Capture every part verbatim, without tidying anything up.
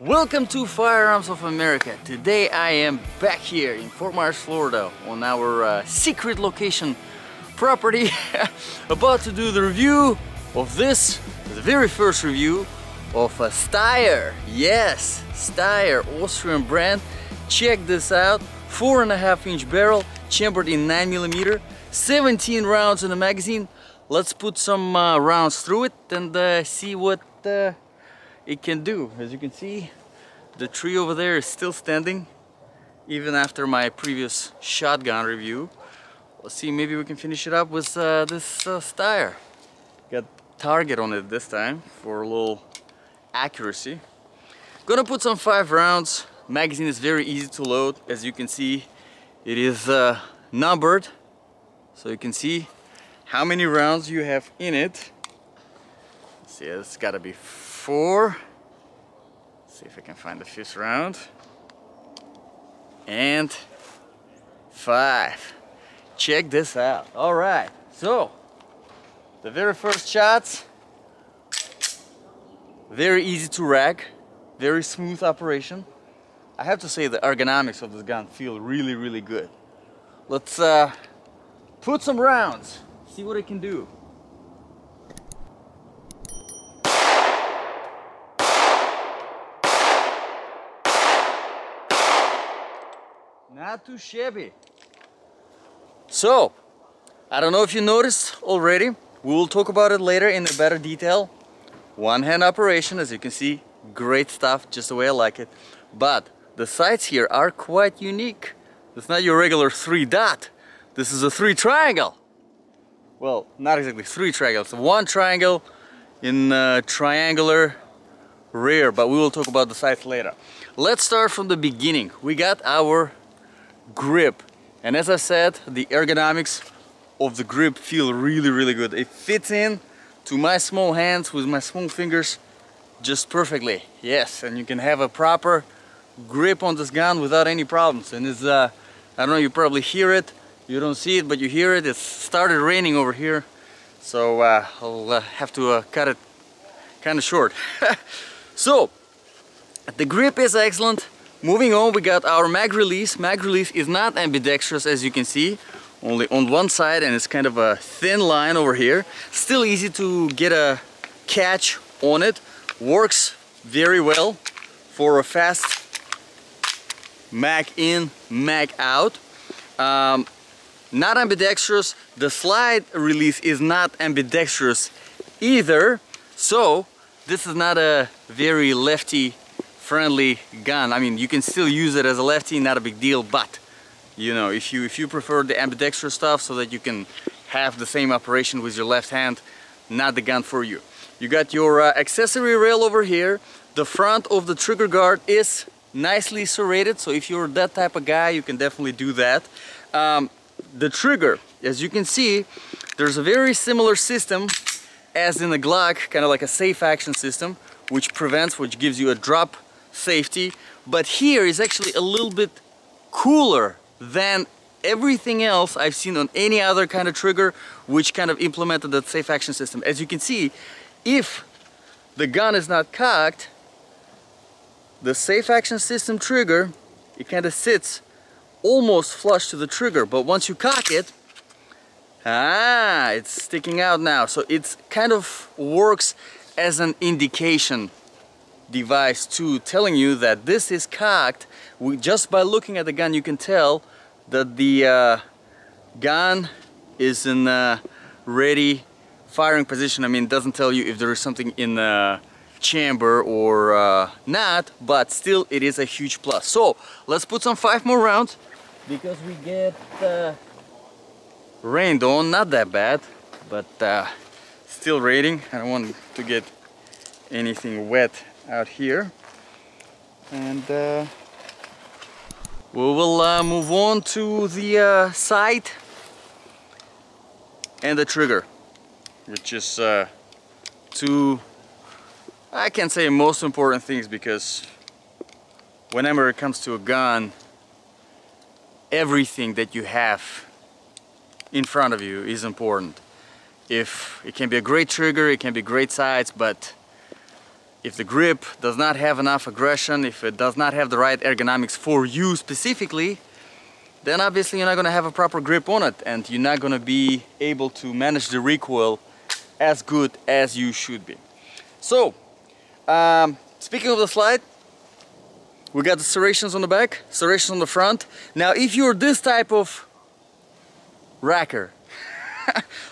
Welcome to Firearms of America. Today I am back here in Fort Myers, Florida on our uh, secret location property. About to do the review of this, the very first review of a Steyr. Yes, Steyr, Austrian brand. Check this out, four and a half inch barrel, chambered in nine millimeter, seventeen rounds in the magazine. Let's put some uh, rounds through it and uh, see what uh, it can do. As you can see, the tree over there is still standing even after my previous shotgun review. Let's see, maybe we can finish it up with uh, this uh, Steyr. Got target on it this time for a little accuracy. Gonna put some five rounds. Magazine is very easy to load. As you can see, it is uh, numbered, so you can see how many rounds you have in it. Let's see, it's gotta be four. Let's see if I can find the fifth round. And five. Check this out. All right, so the very first shots, very easy to rack, very smooth operation. I have to say the ergonomics of this gun feel really, really good. Let's uh, put some rounds, see what it can do. Not too shabby. So, I don't know if you noticed already, we will talk about it later in a better detail. One hand operation, as you can see, great stuff, just the way I like it. But the sights here are quite unique. It's not your regular three dot, this is a three triangle. Well, not exactly three triangles, one triangle in uh, triangular rear, but we will talk about the sights later. Let's start from the beginning. We got our grip, and as I said, the ergonomics of the grip feel really, really good. It fits in to my small hands with my small fingers just perfectly. Yes, and you can have a proper grip on this gun without any problems. And it's uh I don't know, you probably hear it, you don't see it, but you hear it. It started raining over here, so uh, I'll uh, have to uh, cut it kind of short. So the grip is excellent. Moving on, we got our mag release. Mag release is not ambidextrous, as you can see, only on one side, and it's kind of a thin line over here. Still easy to get a catch on it. Works very well for a fast mag in, mag out. Um, not ambidextrous. The slide release is not ambidextrous either, so this is not a very lefty friendly gun. I mean, you can still use it as a lefty, not a big deal, but you know, if you if you prefer the ambidextrous stuff so that you can have the same operation with your left hand, not the gun for you. You got your uh, accessory rail over here. The front of the trigger guard is nicely serrated, so if you're that type of guy, you can definitely do that. Um, the trigger, as you can see, there's a very similar system as in the Glock, kind of like a safe action system, which prevents, which gives you a drop safety, but here is actually a little bit cooler than everything else I've seen on any other kind of trigger which kind of implemented that safe action system. As you can see, if the gun is not cocked, the safe action system trigger, it kind of sits almost flush to the trigger, but once you cock it, ah, it's sticking out now. So it's kind of works as an indication device too, telling you that this is cocked. We, just by looking at the gun, you can tell that the uh, gun is in a ready firing position. I mean, it doesn't tell you if there is something in the chamber or uh, not, but still it is a huge plus. So let's put some five more rounds because we get uh, rained on. Not that bad, but uh, still raining. I don't want to get anything wet out here, and uh, we will uh, move on to the uh, sight and the trigger, which is uh, two, I can say, most important things, because whenever it comes to a gun, everything that you have in front of you is important. If it can be a great trigger, it can be great sights, but if the grip does not have enough aggression, if it does not have the right ergonomics for you specifically, then obviously you're not going to have a proper grip on it and you're not going to be able to manage the recoil as good as you should be. So, um, speaking of the slide, we got the serrations on the back, serrations on the front. Now, if you're this type of racker,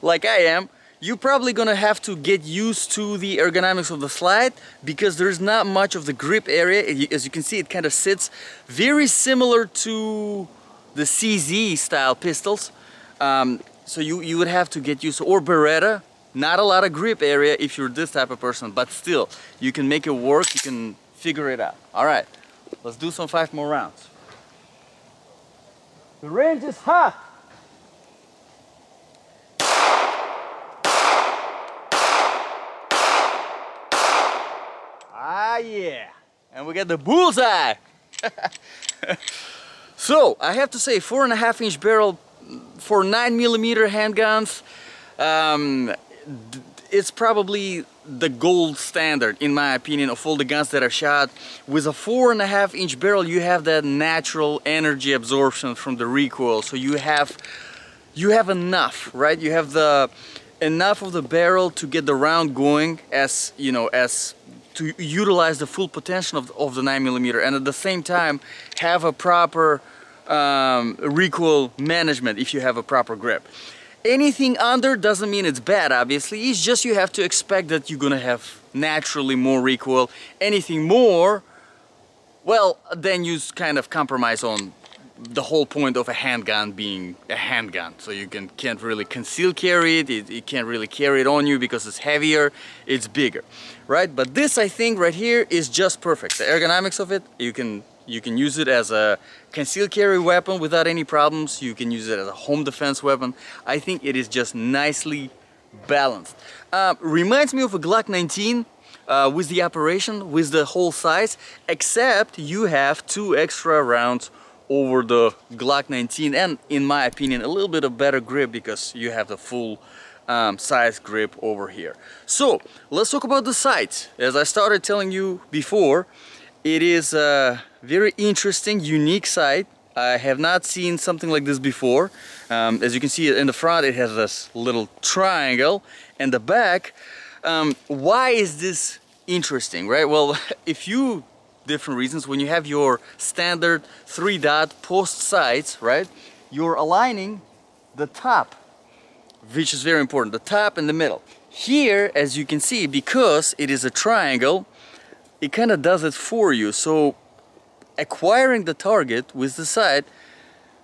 like I am, you're probably gonna have to get used to the ergonomics of the slide because there's not much of the grip area. As you can see, it kind of sits very similar to the C Z style pistols. Um, so you, you would have to get used to, or Beretta, not a lot of grip area if you're this type of person, but still, you can make it work, you can figure it out. All right, let's do some five more rounds. The range is hot. Ah, yeah, and we got the bullseye. So I have to say, four and a half inch barrel for nine millimeter handguns, um, it's probably the gold standard, in my opinion, of all the guns that are shot. With a four and a half inch barrel, you have that natural energy absorption from the recoil, so you have you have enough, right? You have the enough of the barrel to get the round going, as you know, as to utilize the full potential of, of the nine millimeter, and at the same time have a proper um, recoil management if you have a proper grip. Anything under doesn't mean it's bad, obviously, it's just you have to expect that you're gonna have naturally more recoil. Anything more, well, then you kind of compromise on the whole point of a handgun being a handgun. So you can, can't really conceal carry it, it, you can't really carry it on you because it's heavier, it's bigger, right? But this, I think, right here is just perfect. The ergonomics of it, you can, you can use it as a concealed carry weapon without any problems. You can use it as a home defense weapon. I think it is just nicely balanced. Uh, reminds me of a Glock nineteen uh, with the operation, with the whole size, except you have two extra rounds over the Glock nineteen, and in my opinion a little bit of better grip because you have the full um, size grip over here. So let's talk about the sights. As I started telling you before, it is a very interesting, unique sight. I have not seen something like this before. Um, as you can see in the front, it has this little triangle, and the back. Um, why is this interesting, right? Well, if you different reasons. When you have your standard three dot post sights, right, you're aligning the top, which is very important, the top and the middle. Here, as you can see, because it is a triangle, it kind of does it for you. So acquiring the target with the sight,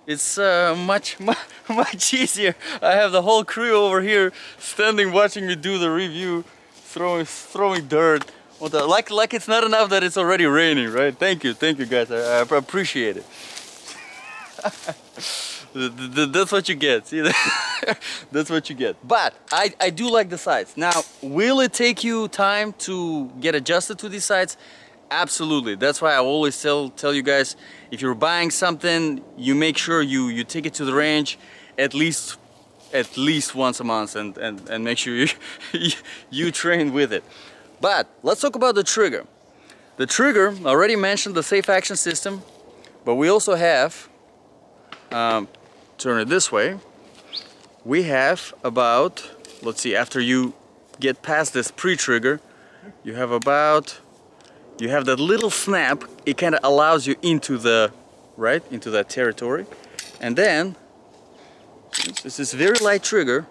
it's uh, much, much much easier. I have the whole crew over here standing watching me do the review, throwing throwing dirt. Well, the, like, like it's not enough that it's already raining, right? Thank you, thank you guys, I, I appreciate it. That's what you get, see? That's what you get. But I, I do like the sides. Now, will it take you time to get adjusted to these sides? Absolutely. That's why I always tell, tell you guys, if you're buying something, you make sure you, you take it to the range at least at least once a month, and, and, and make sure you, you train with it. But let's talk about the trigger. The trigger, I already mentioned the safe action system, but we also have, um, turn it this way, we have about, let's see, after you get past this pre-trigger, you have about, you have that little snap, it kind of allows you into the, right, into that territory. And then, this is very light trigger,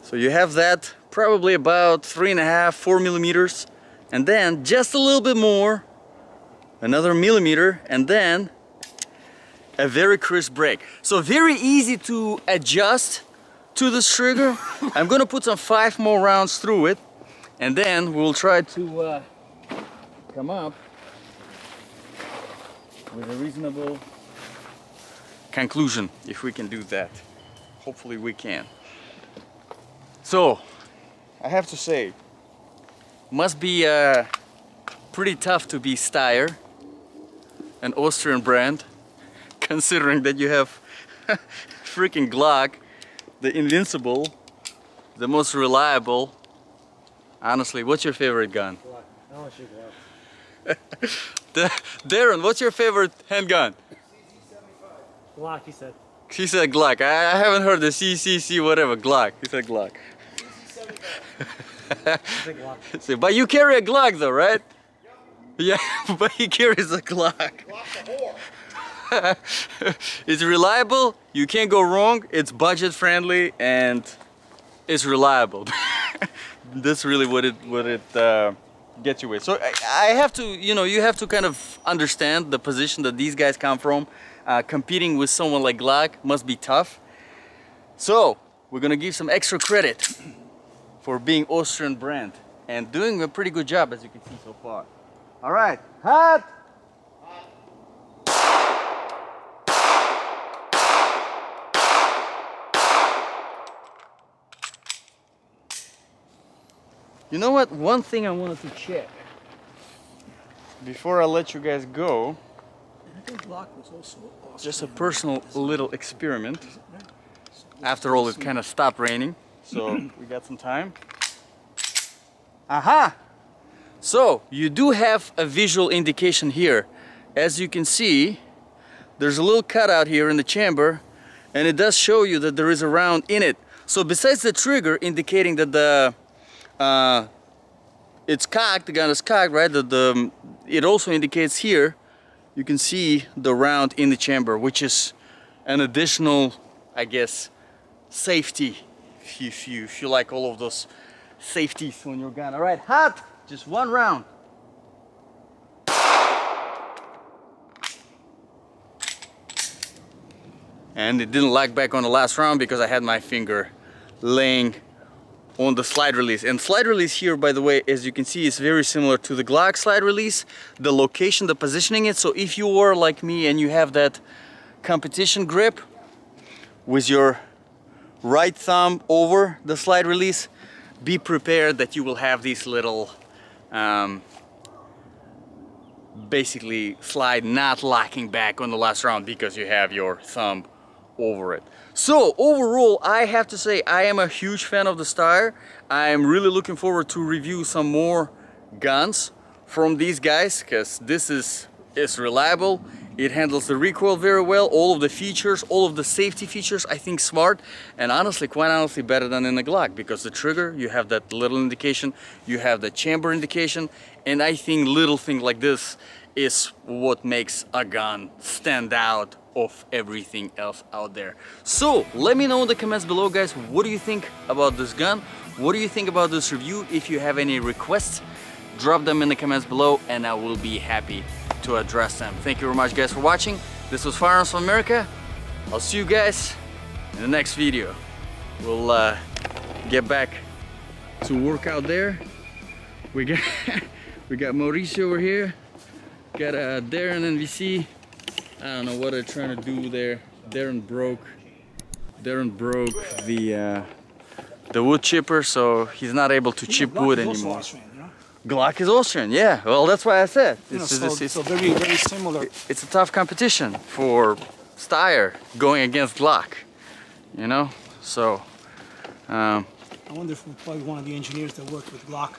so you have that probably about three and a half, four millimeters, and then just a little bit more, another millimeter, and then a very crisp break. So very easy to adjust to this trigger. I'm gonna put some five more rounds through it, and then we'll try to uh, come up with a reasonable conclusion, if we can do that. Hopefully we can. So, I have to say, must be uh, pretty tough to be Steyr, an Austrian brand, considering that you have freaking Glock, the invincible, the most reliable, Honestly, what's your favorite gun? Glock. I want to shoot Glock. Darren, what's your favorite handgun? C Z seventy-five. Glock, he said. He said Glock. I, I haven't heard the C C C whatever. Glock. He said Glock. C C seventy-five. Glock. But you carry a Glock though, right? Yeah, yeah, but he carries a Glock. Glock the whore. It's reliable, you can't go wrong, it's budget friendly, and it's reliable. That's really what it what it uh, gets you with. So I, I have to, you know, you have to kind of understand the position that these guys come from. Uh, competing with someone like Glock must be tough. So we're gonna give some extra credit for being Austrian brand and doing a pretty good job, as you can see so far. All right, hot. You know what? One thing I wanted to check before I let you guys go. I think Glock was also awesome. Just a personal little experiment. After all, it kind of stopped raining, so we got some time. Aha! So you do have a visual indication here. As you can see, there's a little cutout here in the chamber, and it does show you that there is a round in it. So besides the trigger indicating that the Uh, it's cocked, the gun is cocked, right? The, the, it also indicates here, you can see the round in the chamber, which is an additional, I guess, safety, if you, if you, if you like all of those safeties on your gun. All right, hot, just one round. And it didn't lock back on the last round because I had my finger laying on the slide release. And slide release here, by the way, as you can see, is very similar to the Glock slide release, the location, the positioning it. So if you were like me and you have that competition grip with your right thumb over the slide release, be prepared that you will have these little um, basically slide not locking back on the last round because you have your thumb over it. So overall, I have to say I am a huge fan of the Steyr. I am really looking forward to review some more guns from these guys, because this is is reliable. It handles the recoil very well, all of the features, all of the safety features, I think smart, and honestly, quite honestly, better than in the Glock, because the trigger, you have that little indication, you have the chamber indication, and I think little thing like this is what makes a gun stand out of everything else out there. So let me know in the comments below, guys, what do you think about this gun? What do you think about this review? If you have any requests, drop them in the comments below and I will be happy to address them. Thank you very much, guys, for watching. This was Firearms of America. I'll see you guys in the next video. We'll uh, get back to work out there. We got we got Mauricio over here, got uh, Darren and V C. I don't know what they're trying to do there. Darren broke, Darren broke the uh, the wood chipper, so he's not able to chip wood anymore. Austrian, you know? Glock is Austrian, yeah. Well, that's why I said it's, you know, so, it's, it's so very, very similar. It's a tough competition for Steyr going against Glock, you know. So um, I wonder if probably one of the engineers that worked with Glock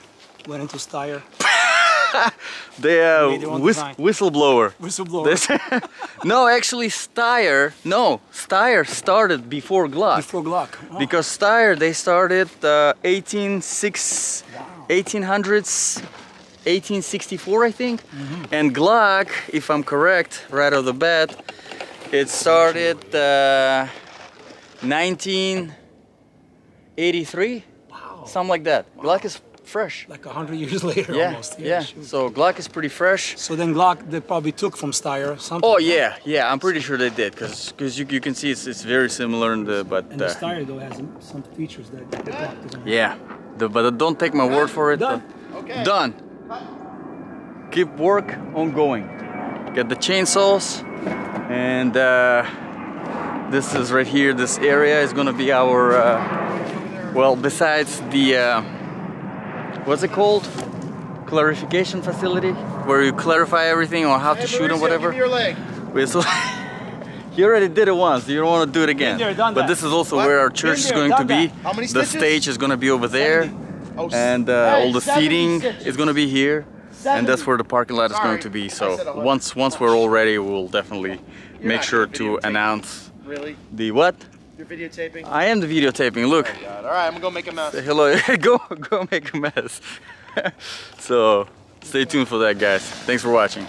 went into Steyr. They are uh, whist whistleblower. Whistleblower. No, actually, Steyr. No, Steyr started before Glock. Before Glock. Oh. Because Steyr, they started uh, eighteen six, wow. eighteen hundreds, eighteen sixty-four, I think. Mm-hmm. And Glock, if I'm correct, right off the bat, it started uh, nineteen eighty-three. Wow. Something like that. Wow. Glock is fresh, like a hundred years later, yeah, almost. Yeah, yeah. Shoot. So Glock is pretty fresh. So then Glock, they probably took from Steyr something. Oh yeah, yeah. I'm pretty sure they did, because because you, you can see it's, it's very similar in the but. And the uh, Steyr though has some features that the Glock doesn't. Yeah, the, but don't take my word for it. Done. Okay. Done. Keep work on going. Get the chainsaws, and uh, this is right here. This area is gonna be our uh, well, besides the. Uh, What's it called? Clarification facility, where you clarify everything on how hey, to shoot and whatever. Give me your leg. Wait, so you already did it once. You don't want to do it again. There, but this is also what? Where our church there, is going to be. How many the stitches? Stage is going to be over there. seventy. and uh, all the seating is going to be here, and that's where the parking lot is going to be. So once once we're all ready, we'll definitely make sure to announce the what. You're videotaping? I am the videotaping, look. Oh God. All right, I'm gonna go make a mess. Say hello, go, go make a mess. So, stay tuned for that, guys. Thanks for watching.